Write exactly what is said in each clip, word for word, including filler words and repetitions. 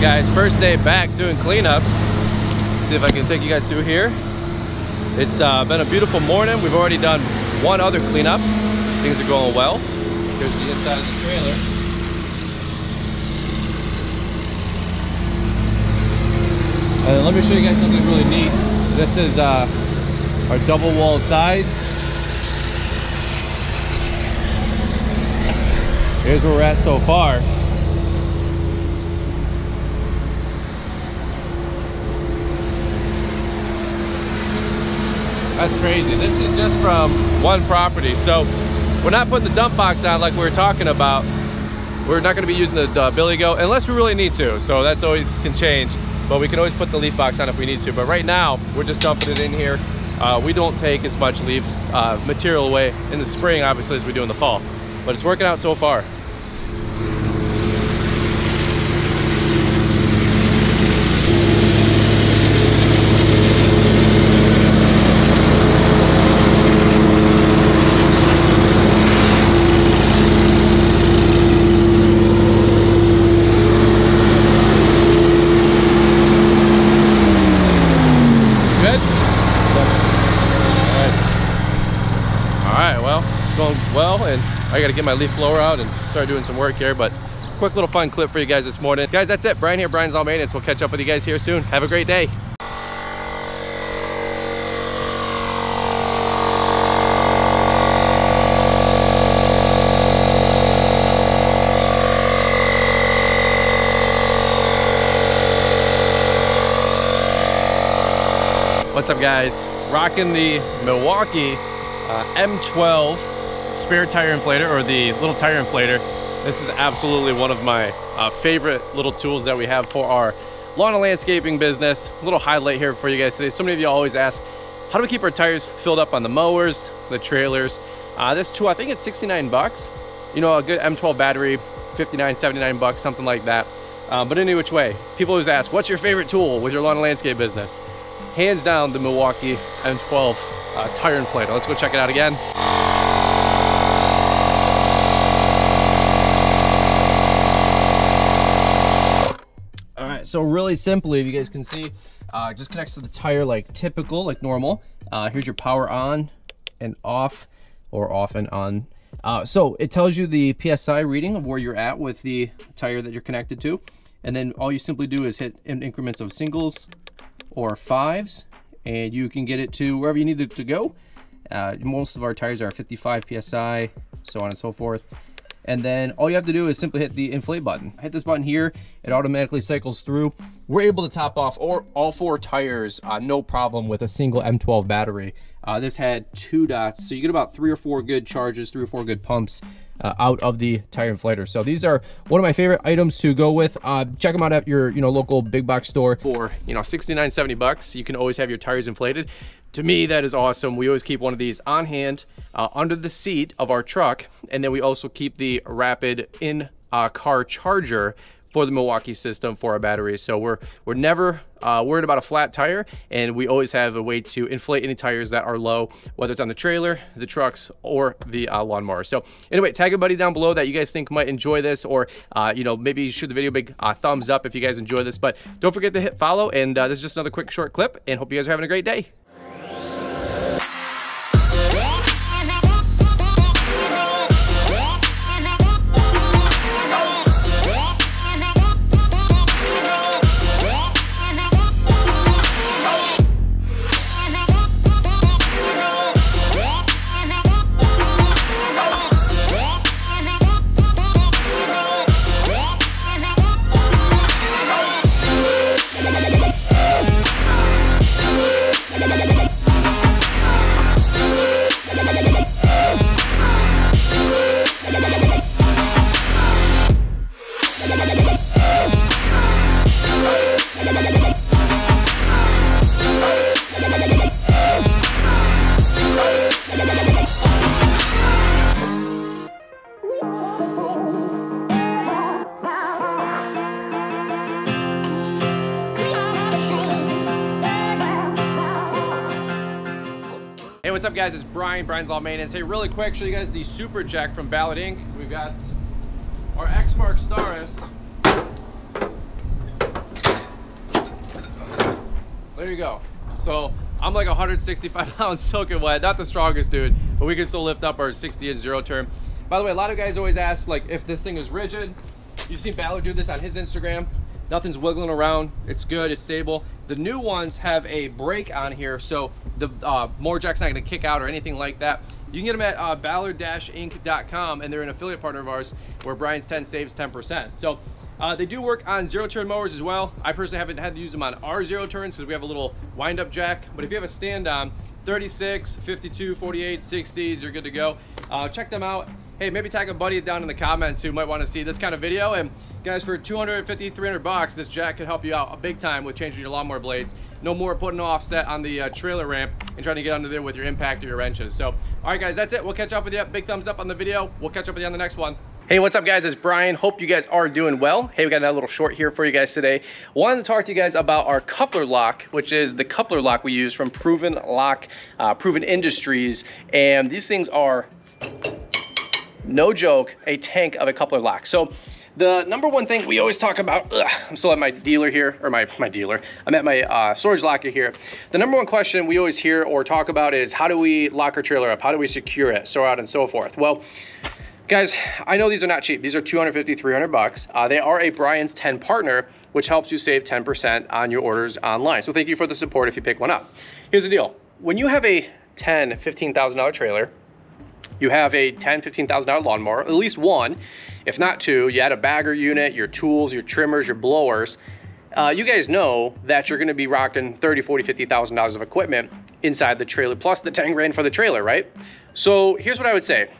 guys, first day back doing cleanups. See if I can take you guys through here. It's uh, been a beautiful morning. We've already done one other cleanup. Things are going well. Here's the inside of the trailer. And let me show you guys something really neat. This is uh, our double wall sides. Here's where we're at so far. That's crazy. This is just from one property. So we're not putting the dump box out like we were talking about. We're not going to be using the uh, billy goat unless we really need to. So that's always can change. But we can always put the leaf box on if we need to. But right now, we're just dumping it in here. Uh, we don't take as much leaf uh, material away in the spring, obviously, as we do in the fall. But it's working out so far. Well, and I gotta get my leaf blower out and start doing some work here, but quick little fun clip for you guys this morning. Guys, that's it. Brian here, Brian's Lawn Maintenance. We'll catch up with you guys here soon. Have a great day. What's up, guys? Rocking the Milwaukee uh, M twelve spare tire inflator, or the little tire inflator. This is absolutely one of my uh, favorite little tools that we have for our lawn and landscaping business. A little highlight here for you guys today. So many of you always ask, how do we keep our tires filled up on the mowers, the trailers? Uh, this tool, I think it's sixty-nine bucks. You know, a good M twelve battery, fifty-nine, seventy-nine bucks, something like that. Uh, but any which way, people always ask, what's your favorite tool with your lawn and landscape business? Hands down, the Milwaukee M twelve uh, tire inflator. Let's go check it out again. So really simply, if you guys can see, uh, just connects to the tire like typical, like normal. Uh, here's your power on and off, or off and on. Uh, so it tells you the P S I reading of where you're at with the tire that you're connected to. And then all you simply do is hit in increments of singles or fives, and you can get it to wherever you need it to go. Uh, most of our tires are fifty-five P S I, so on and so forth. And then all you have to do is simply hit the inflate button. Hit this button here, it automatically cycles through. We're able to top off or all four tires, uh, no problem, with a single M twelve battery. Uh, this had two dots, so you get about three or four good charges, three or four good pumps uh, out of the tire inflator. So these are one of my favorite items to go with. Uh, check them out at your you know local big box store for you know sixty-nine, seventy bucks. You can always have your tires inflated. To me, that is awesome. We always keep one of these on hand uh, under the seat of our truck, and then we also keep the rapid in uh, car charger for the Milwaukee system for our batteries. So we're we're never uh, worried about a flat tire, and we always have a way to inflate any tires that are low, whether it's on the trailer, the trucks, or the uh, lawnmower. So anyway, tag a buddy down below that you guys think might enjoy this, or uh, you know maybe shoot the video a big uh, thumbs up if you guys enjoy this. But don't forget to hit follow, and uh, this is just another quick short clip, and hope you guys are having a great day. Hey, what's up, guys? It's Brian, Brian's Lawn Maintenance. Hey, really quick, show you guys the Super Jack from Ballard Incorporated. We've got our Exmark Staris. there you go. So I'm like one hundred sixty-five pounds soaking wet, not the strongest dude, but we can still lift up our sixty inch zero turn. By the way, a lot of guys always ask like if this thing is rigid. You've seen Ballard do this on his Instagram. Nothing's wiggling around. It's good, it's stable. The new ones have a brake on here, so the uh, more jack's not gonna kick out or anything like that. You can get them at uh, ballard dash inc dot com, and they're an affiliate partner of ours where Brian's ten saves ten percent. So uh, they do work on zero turn mowers as well. I personally haven't had to use them on our zero turns because we have a little wind up jack, but if you have a stand on, thirty-six, fifty-two, forty-eight, sixties, you're good to go. Uh, check them out. Hey, maybe tag a buddy down in the comments who might want to see this kind of video. And guys, for two hundred fifty, three hundred bucks, this jack could help you out a big time with changing your lawnmower blades. No more putting offset on the uh, trailer ramp and trying to get under there with your impact or your wrenches. So, all right guys, that's it. We'll catch up with you. Big thumbs up on the video. We'll catch up with you on the next one. Hey, what's up guys? It's Brian. Hope you guys are doing well. Hey, we got that little short here for you guys today. Wanted to talk to you guys about our coupler lock, which is the coupler lock we use from Proven Lock, uh, Proven Industries. And these things are, no joke, a tank of a coupler lock. So the number one thing we always talk about, ugh, I'm still at my dealer here, or my, my dealer, I'm at my uh, storage locker here. The number one question we always hear or talk about is how do we lock our trailer up? How do we secure it? So out and so forth. Well, guys, I know these are not cheap. These are two hundred fifty, three hundred bucks. Uh, they are a Brian's ten partner, which helps you save ten percent on your orders online. So thank you for the support if you pick one up. Here's the deal. When you have a ten, fifteen thousand dollar trailer, you have a ten, fifteen thousand dollar lawnmower, at least one, if not two, you add a bagger unit, your tools, your trimmers, your blowers. Uh, you guys know that you're gonna be rocking thirty, forty, fifty thousand dollars of equipment inside the trailer, plus the ten grand for the trailer, right? So here's what I would say.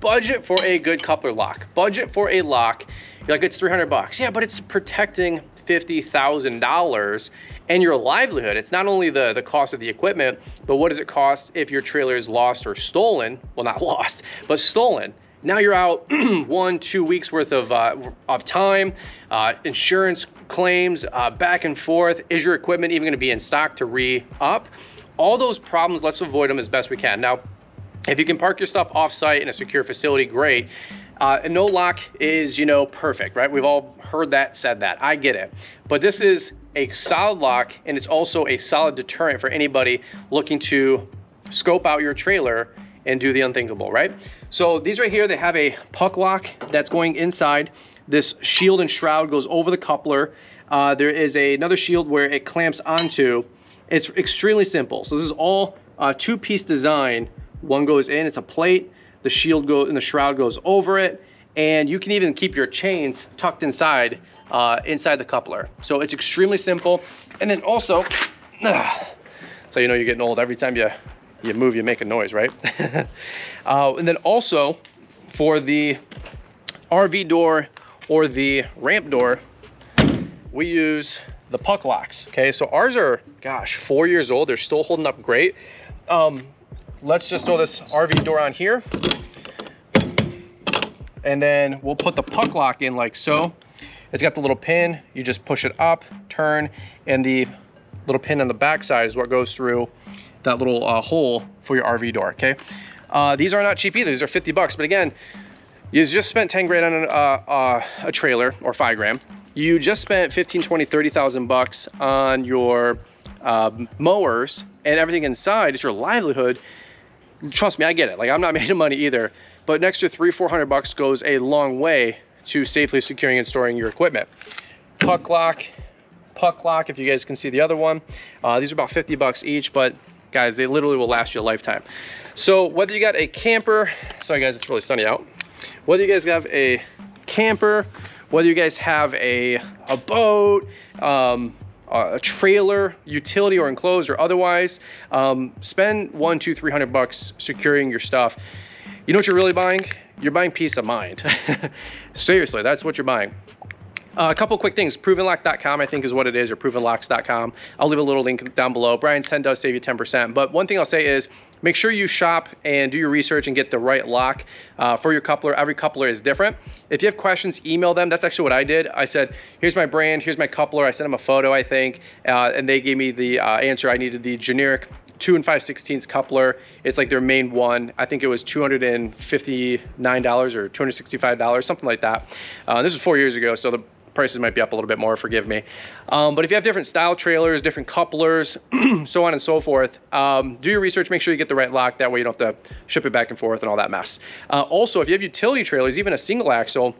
Budget for a good coupler lock. Budget for a lock. You're like, it's three hundred bucks. Yeah, but it's protecting fifty thousand dollars and your livelihood. It's not only the, the cost of the equipment, but what does it cost if your trailer is lost or stolen? Well, not lost, but stolen. Now you're out one, two weeks worth of, uh, of time, uh, insurance claims, uh, back and forth. Is your equipment even gonna be in stock to re-up? All those problems, let's avoid them as best we can. Now, if you can park your stuff off-site in a secure facility, great. Uh, and no lock is, you know, perfect, right? We've all heard that, said that. I get it. But this is a solid lock, and it's also a solid deterrent for anybody looking to scope out your trailer and do the unthinkable, right? So these right here, they have a puck lock that's going inside. This shield and shroud goes over the coupler. Uh, there is a, another shield where it clamps onto. It's extremely simple. So this is all uh, two-piece design. One goes in, it's a plate. The shield goes and the shroud goes over it, and you can even keep your chains tucked inside uh, inside the coupler. So it's extremely simple. And then also, uh, so you know you're getting old. Every time you you move, you make a noise, right? uh, and then also for the R V door or the ramp door, we use the puck locks. Okay, so ours are, gosh, four years old. They're still holding up great. Um, Let's just throw this R V door on here, and then we'll put the puck lock in like so. It's got the little pin. You just push it up, turn, and the little pin on the back side is what goes through that little uh, hole for your R V door, okay? Uh, these are not cheap either. These are fifty bucks, but again, you just spent ten grand on an, uh, uh, a trailer, or five grand. You just spent fifteen, twenty, thirty thousand bucks on your um, mowers and everything inside. It's your livelihood. Trust me, I get it. Like, I'm not making money either, but an extra three, four hundred bucks goes a long way to safely securing and storing your equipment. Puck lock, puck lock. If you guys can see the other one, uh, these are about fifty bucks each, but guys, they literally will last you a lifetime. So whether you got a camper, sorry guys, it's really sunny out. Whether you guys have a camper, whether you guys have a a boat, um, Uh, a trailer, utility or enclosed or otherwise, um, spend one, two, three hundred bucks securing your stuff. You know what you're really buying? You're buying peace of mind. Seriously, that's what you're buying. Uh, a couple quick things. proven lock dot com, I think is what it is, or proven locks dot com. I'll leave a little link down below. Brian's ten does save you ten percent. But one thing I'll say is make sure you shop and do your research and get the right lock uh, for your coupler. Every coupler is different. If you have questions, email them. That's actually what I did. I said, here's my brand, here's my coupler. I sent them a photo, I think, uh, and they gave me the uh, answer. I needed the generic two and five sixteenths coupler. It's like their main one. I think it was two hundred fifty-nine dollars or two hundred sixty-five dollars, something like that. Uh, this was four years ago, so the prices might be up a little bit more, forgive me. Um, but if you have different style trailers, different couplers, so on and so forth, um, do your research, make sure you get the right lock. That way you don't have to ship it back and forth and all that mess. Uh, also, if you have utility trailers, even a single axle,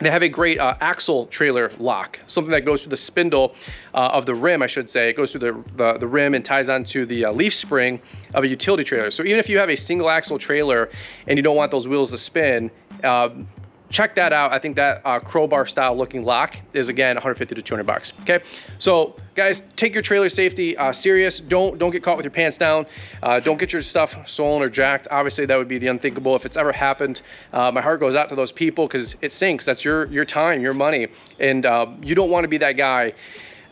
they have a great uh, axle trailer lock, something that goes through the spindle uh, of the rim, I should say. It goes through the, the, the rim and ties onto the uh, leaf spring of a utility trailer. So even if you have a single axle trailer and you don't want those wheels to spin, uh, check that out. I think that uh, crowbar style looking lock is, again, one hundred fifty to two hundred bucks. Okay, so guys, take your trailer safety uh, serious. Don't don't get caught with your pants down. Uh, don't get your stuff stolen or jacked. Obviously, that would be the unthinkable if it's ever happened. Uh, my heart goes out to those people because it sinks. That's your your time, your money, and uh, you don't want to be that guy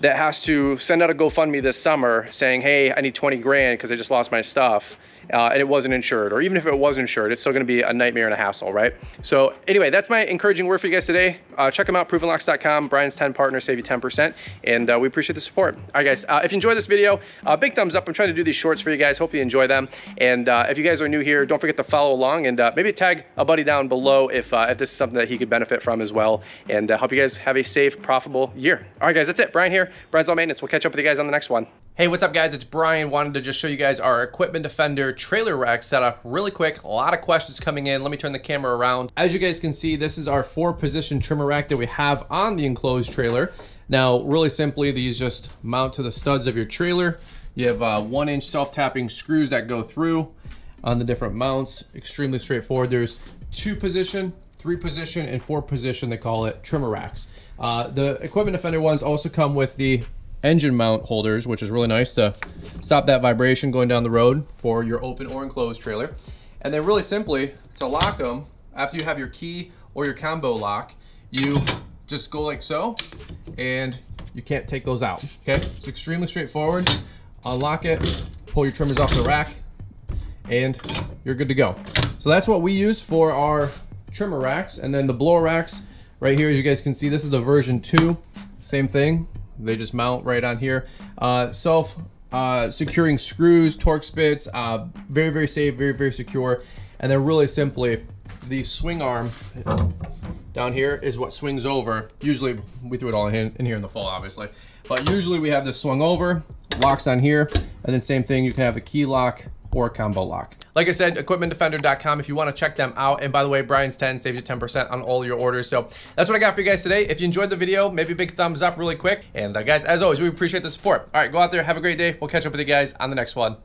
that has to send out a GoFundMe this summer saying, "Hey, I need twenty grand because I just lost my stuff." Uh, and it wasn't insured, or even if it was insured, it's still gonna be a nightmare and a hassle, right? So anyway, that's my encouraging word for you guys today. Uh, check them out, proven locks dot com, Brian's ten partners, save you ten percent, and uh, we appreciate the support. All right, guys, uh, if you enjoyed this video, uh, big thumbs up. I'm trying to do these shorts for you guys. Hopefully you enjoy them. And uh, if you guys are new here, don't forget to follow along, and uh, maybe tag a buddy down below if, uh, if this is something that he could benefit from as well. And uh, hope you guys have a safe, profitable year. All right, guys, that's it. Brian here, Brian's Lawn Maintenance. We'll catch up with you guys on the next one. Hey, what's up, guys? It's Brian. Wanted to just show you guys our Equipment Defender trailer rack setup really quick. A lot of questions coming in. Let me turn the camera around. As you guys can see, this is our four position trimmer rack that we have on the enclosed trailer. Now, really simply, these just mount to the studs of your trailer. You have uh, one inch self-tapping screws that go through on the different mounts. Extremely straightforward. There's two position, three position, and four position, they call it, trimmer racks. Uh, the Equipment Defender ones also come with the engine mount holders, which is really nice to stop that vibration going down the road for your open or enclosed trailer. And then really simply, to lock them, after you have your key or your combo lock, you just go like so, and you can't take those out, okay? It's extremely straightforward. Unlock it, pull your trimmers off the rack, and you're good to go. So that's what we use for our trimmer racks. And then the blower racks right here, as you guys can see, this is the version two, same thing. They just mount right on here. Uh, self uh, securing screws, Torx bits, uh, very, very safe, very, very secure. And then really simply, the swing arm down here is what swings over. Usually we threw it all in, in here in the fall, obviously. But usually we have this swung over, locks on here, and then same thing, you can have a key lock or a combo lock. Like I said, equipment defender dot com if you want to check them out. And by the way, Brian's ten saves you ten percent on all your orders. So that's what I got for you guys today. If you enjoyed the video, maybe a big thumbs up really quick. And uh, guys, as always, we appreciate the support. All right, go out there, have a great day. We'll catch up with you guys on the next one.